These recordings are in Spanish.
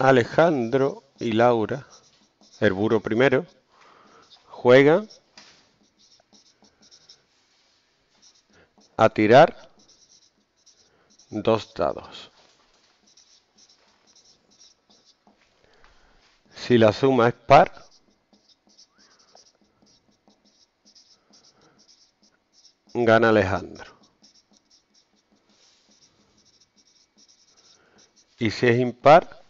Alejandro y Laura, el Buro primero, juegan a tirar 2 dados. Si la suma es par, gana Alejandro. Y si es impar,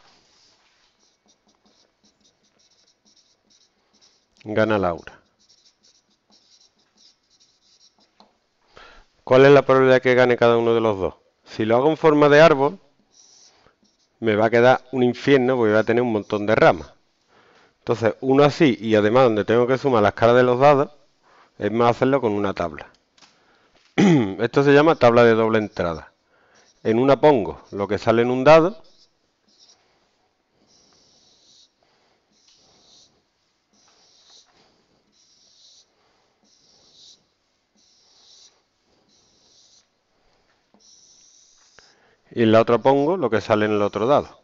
gana Laura. ¿Cuál es la probabilidad que gane cada uno de los dos? Si lo hago en forma de árbol, me va a quedar un infierno porque voy a tener un montón de ramas. Entonces, uno así, y además donde tengo que sumar las caras de los dados, es más hacerlo con una tabla. Esto se llama tabla de doble entrada. En una pongo lo que sale en un dado, y en la otra pongo lo que sale en el otro dado.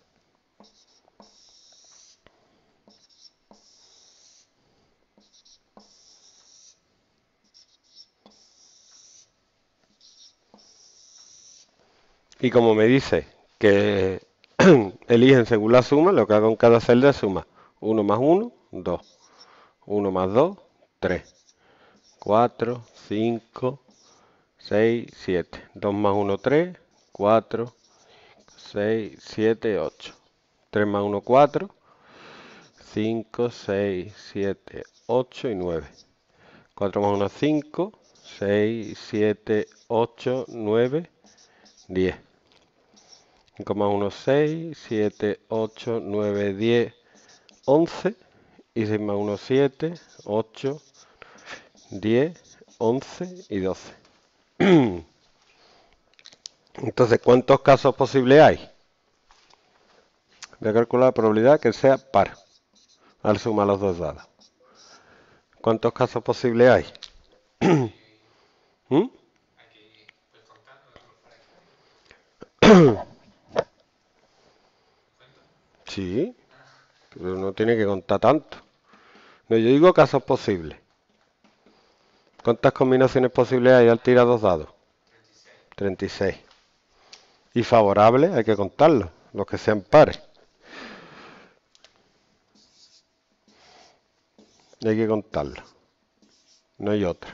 Y como me dice que eligen según la suma, lo que hago en cada celda es suma. 1 más 1, 2. 1 más 2, 3. 4, 5, 6, 7. 2 más 1, 3. 4, 6, 7, 8. 3 más 1, 4. 5, 6, 7, 8 y 9. 4 más 1, 5. 6, 7, 8, 9, 10. 5 más 1, 6, 7, 8, 9, 10, 11. Y 6 más 1, 7, 8, 10, 11 y 12. Entonces, ¿cuántos casos posibles hay? Voy a calcular la probabilidad que sea par al sumar los 2 dados. ¿Cuántos casos posibles hay? Sí, pero no tiene que contar tanto. No, yo digo casos posibles. ¿Cuántas combinaciones posibles hay al tirar 2 dados? 36. Y favorables hay que contarlos, los que sean pares. Hay que contarlos. No hay otra.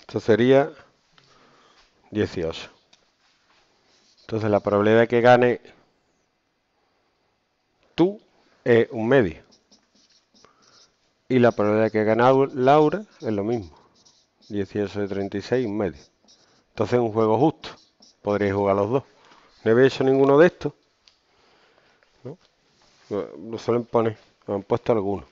Esto sería 18. Entonces la probabilidad de que gane tú es 1/2. Y la probabilidad de que gane Laura es lo mismo. 18 de 36, 1/2. Entonces es un juego justo. Podréis jugar los dos. No habéis hecho ninguno de estos, ¿no? Lo suelen poner, lo han puesto algunos.